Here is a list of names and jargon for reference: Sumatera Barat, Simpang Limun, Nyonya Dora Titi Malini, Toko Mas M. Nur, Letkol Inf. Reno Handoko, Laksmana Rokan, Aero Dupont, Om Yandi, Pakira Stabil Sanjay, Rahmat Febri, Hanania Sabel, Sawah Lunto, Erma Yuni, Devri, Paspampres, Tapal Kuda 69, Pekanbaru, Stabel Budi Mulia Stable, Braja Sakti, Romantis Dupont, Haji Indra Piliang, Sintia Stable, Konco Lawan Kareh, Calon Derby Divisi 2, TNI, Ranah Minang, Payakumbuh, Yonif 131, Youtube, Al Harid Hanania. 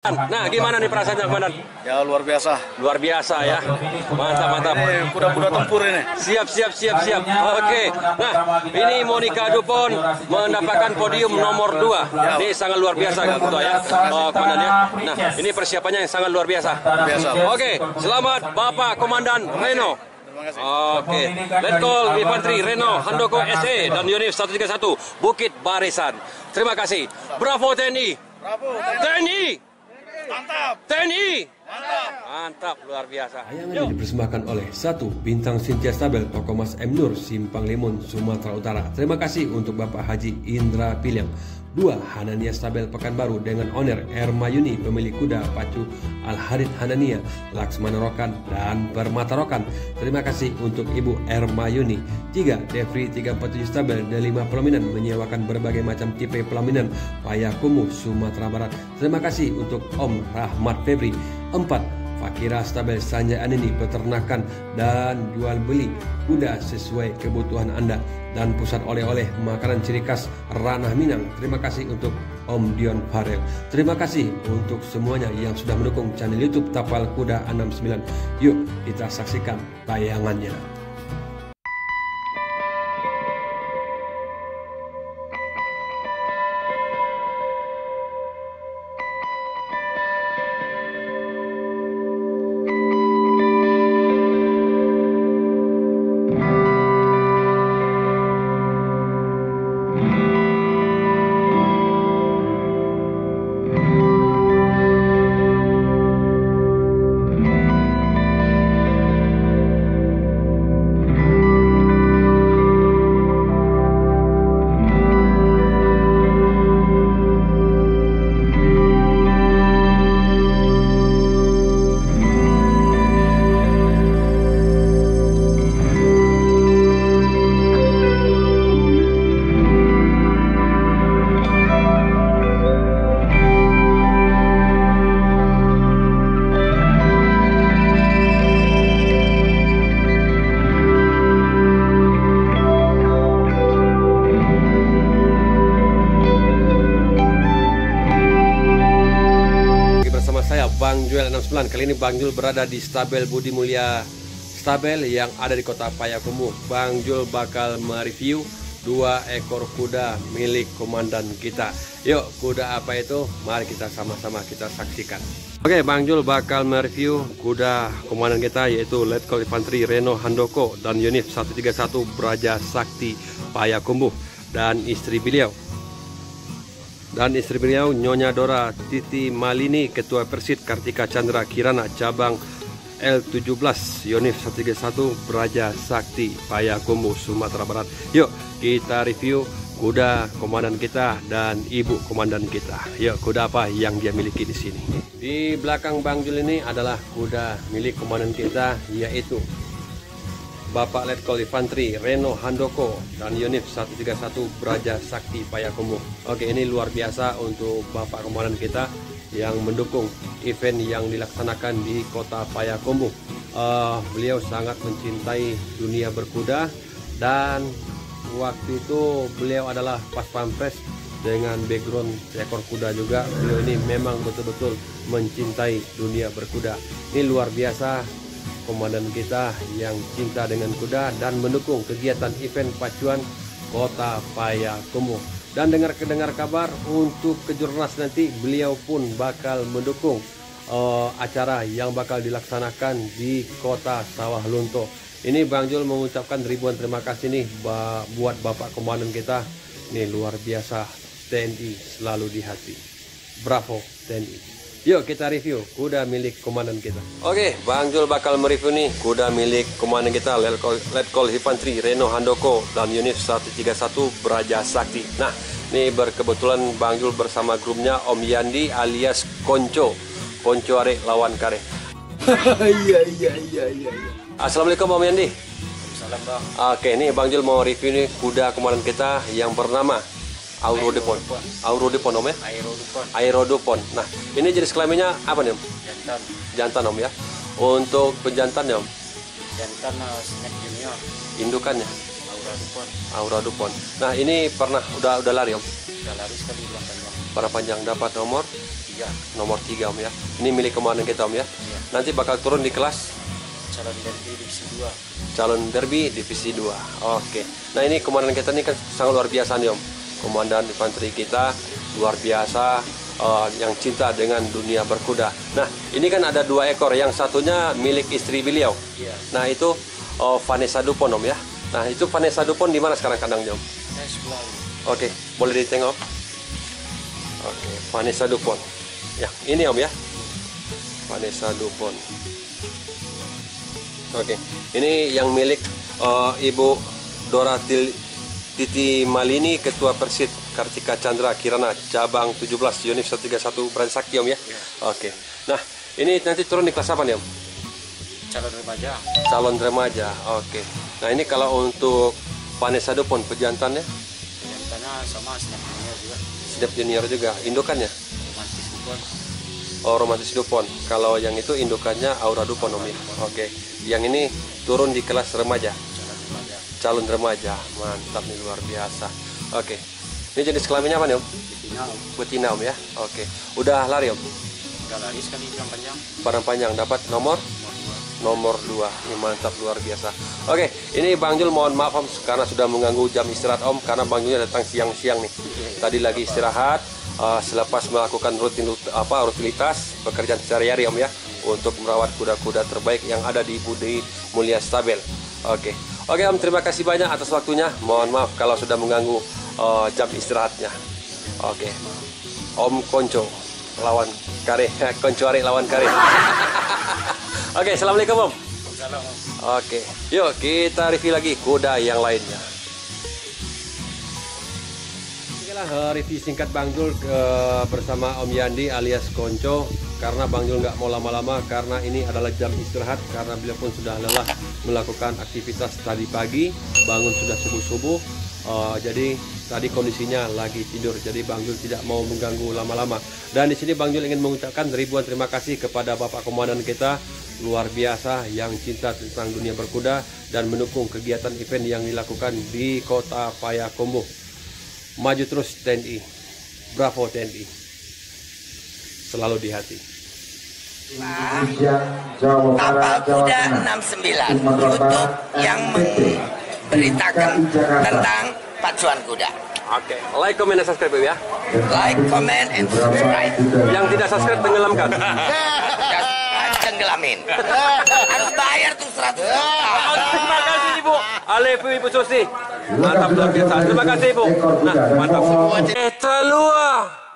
Nah, gimana nih perasaannya, Komandan? Ya, luar biasa. Luar biasa ya. Mantap, mantap. Ini kuda-kuda tempur ini. Siap. Oke. Nah, ini Monica Dupont mendapatkan podium nomor 2. Ini sangat luar biasa ya, Ketua ya. Oh, Komandan ya. Nah, ini persiapannya yang sangat luar biasa. Oke, selamat Bapak Komandan Reno. Oke, Letkol Inf. Reno Handoko SE dan Yonif 131 Bukit Barisan. Terima kasih. Bravo TNI. Bravo TNI. Mantap! TNI! Mantap! Mantap, luar biasa. Tayangan ini dipersembahkan oleh 1. Bintang Sintia Stable, Toko Mas M. Nur, Simpang Limun, Sumatera Utara. Terima kasih untuk Bapak Haji Indra Piliang. 2. Hanania Sabel Pekanbaru dengan owner Erma Yuni, pemilik kuda pacu Al Harid Hanania, Laksmana Rokan, dan Permata Rokan. Terima kasih untuk Ibu Erma Yuni. 3. Devri 347 Stabel dan 5 pelaminan menyewakan berbagai macam tipe pelaminan Payakumbuh, Sumatera Barat. Terima kasih untuk Om Rahmat Febri. 4. Pakira Stabil Sanjay ini peternakan dan jual beli kuda sesuai kebutuhan Anda dan pusat oleh-oleh makanan ciri khas Ranah Minang. Terima kasih untuk Om Dion Farel. Terima kasih untuk semuanya yang sudah mendukung channel YouTube Tapal Kuda 69. Yuk kita saksikan tayangannya. Bang Jul 69, kali ini Bang Jul berada di Stabel Budi Mulia Stable yang ada di Kota Payakumbuh. Bang Jul bakal mereview 2 ekor kuda milik komandan kita. Yuk, kuda apa itu? Mari kita sama-sama kita saksikan. Oke, Bang Jul bakal mereview kuda komandan kita yaitu Letkol Inf. Reno Handoko dan Yonif 131 Braja Sakti Payakumbuh dan istri beliau. Dan istri beliau Nyonya Dora Titi Malini, Ketua Persit Kartika Chandra Kirana, Cabang L17, Yonif 131, Braja Sakti, Payakumbuh, Sumatera Barat. Yuk kita review kuda komandan kita dan ibu komandan kita. Yuk, kuda apa yang dia miliki di sini? Di belakang Bang Jul ini adalah kuda milik komandan kita yaitu Bapak Letkol Infantri Reno Handoko dan Yonif 131 Braja Sakti Payakumbuh. Oke, ini luar biasa untuk Bapak Komandan kita yang mendukung event yang dilaksanakan di Kota Payakumbuh. Beliau sangat mencintai dunia berkuda dan waktu itu beliau adalah Paspampres dengan background ekor kuda juga. Beliau ini memang betul-betul mencintai dunia berkuda. Ini luar biasa komandan kita yang cinta dengan kuda dan mendukung kegiatan event pacuan Kota Payakumbuh. Dan dengar kabar untuk kejurnas nanti beliau pun bakal mendukung acara yang bakal dilaksanakan di Kota Sawah Lunto. Ini Bang Jul mengucapkan ribuan terima kasih nih buat Bapak Komandan kita. Ini luar biasa, TNI selalu di hati. Bravo TNI. Yuk kita review kuda milik komandan kita. Oke, Bang Jul bakal mereview nih kuda milik komandan kita Letkol Infantri Reno Handoko dan Yonif 131 Braja Sakti. Nah, ini berkebetulan Bang Jul bersama grupnya Om Yandi alias Konco Lawan Kareh. Iya. Assalamualaikum Om Yandi. Salam Bang. Oke, nih Bang Jul mau review nih kuda komandan kita yang bernama Aero Dupont Om ya? Aero Dupont. Nah, ini jenis kelaminnya apa nih Om? Jantan Om ya. Untuk penjantan ya Om? Jantan snack junior. Indukannya? Aero Dupont. Nah, ini pernah udah lari Om? Udah lari sekali. Para panjang dapat nomor? 3 nomor 3 Om ya. Ini milik komandan kita Om ya. Iya. Nanti bakal turun di kelas calon derby divisi 2. Calon derby divisi 2. Oke. Nah, ini komandan kita ini kan sangat luar biasa nih Om. Komandan infanteri kita luar biasa yang cinta dengan dunia berkuda. Nah, ini kan ada 2 ekor, yang satunya milik istri beliau. Iya. Nah, itu Vanessa Dupont Om ya. Nah, itu Vanessa Dupont di mana sekarang kandangnya Om? Nah, sebelah. Oke, boleh ditengok. Oke, Vanessa Dupont. Ya, ini Om ya. Vanessa Dupont. Oke, ini yang milik Ibu Dora Titi Malini, Ketua Persit Kartika Chandra Kirana, Cabang 17, Yonif 131, Braja Sakti Om ya? Ya. Oke. Nah, ini nanti turun di kelas apa nih Om? Calon remaja. Calon remaja, oke. Nah, ini kalau untuk Vanessa Dupont, pejantannya? Pejantannya sama Snap Junior juga. Snap Junior juga, indukannya? Romantis Dupont. Oh, Romantis Dupont. Kalau yang itu indukannya Aero Dupont Om ya? Oke. Yang ini turun di kelas remaja? Calon remaja, mantap nih, luar biasa. Oke, ini jenis kelaminnya apa nih Om? Betina Om. Betina Om ya, oke. Udah lari Om? Udah lari sekali, padang panjang. Padang panjang, dapat nomor? Nomor 2, ini mantap, luar biasa. Oke, ini Bang Jul mohon maaf Om, karena sudah mengganggu jam istirahat Om, karena Bang Julnya datang siang-siang nih. Tadi lagi istirahat, selepas melakukan rutinitas pekerjaan sehari-hari Om ya, untuk merawat kuda-kuda terbaik yang ada di Budi Mulia Stable. Oke. Oke Om, terima kasih banyak atas waktunya. Mohon maaf kalau sudah mengganggu jam istirahatnya. Oke, Om Konco Lawan Kareh, Konco Arek Lawan Kareh. Oke, assalamualaikum Om. Oke, yuk kita review lagi kuda yang lainnya. Inilah review singkat Bang Jul bersama Om Yandi alias Konco. Karena Bang Jul nggak mau lama-lama, karena ini adalah jam istirahat, karena beliau pun sudah lelah melakukan aktivitas tadi pagi, bangun sudah subuh-subuh, jadi tadi kondisinya lagi tidur, jadi Bang Jul tidak mau mengganggu lama-lama. Dan di sini Bang Jul ingin mengucapkan ribuan terima kasih kepada Bapak Komandan kita, luar biasa, yang cinta tentang dunia berkuda dan mendukung kegiatan event yang dilakukan di Kota Payakumbuh. Maju terus TNI, bravo TNI, selalu di hati. Tapal Kuda 69, YouTube yang memberitakan tentang pacuan kuda. Oke, like, comment, dan subscribe ya. Like, comment, and subscribe. Yang tidak subscribe tenggelamkan. Tenggelamin. Harus bayar tuh 100. Terima kasih Ibu. Alif, Ibu Susi. Mantap luar biasa. Terima kasih Ibu. Nah, mantap. Etalua.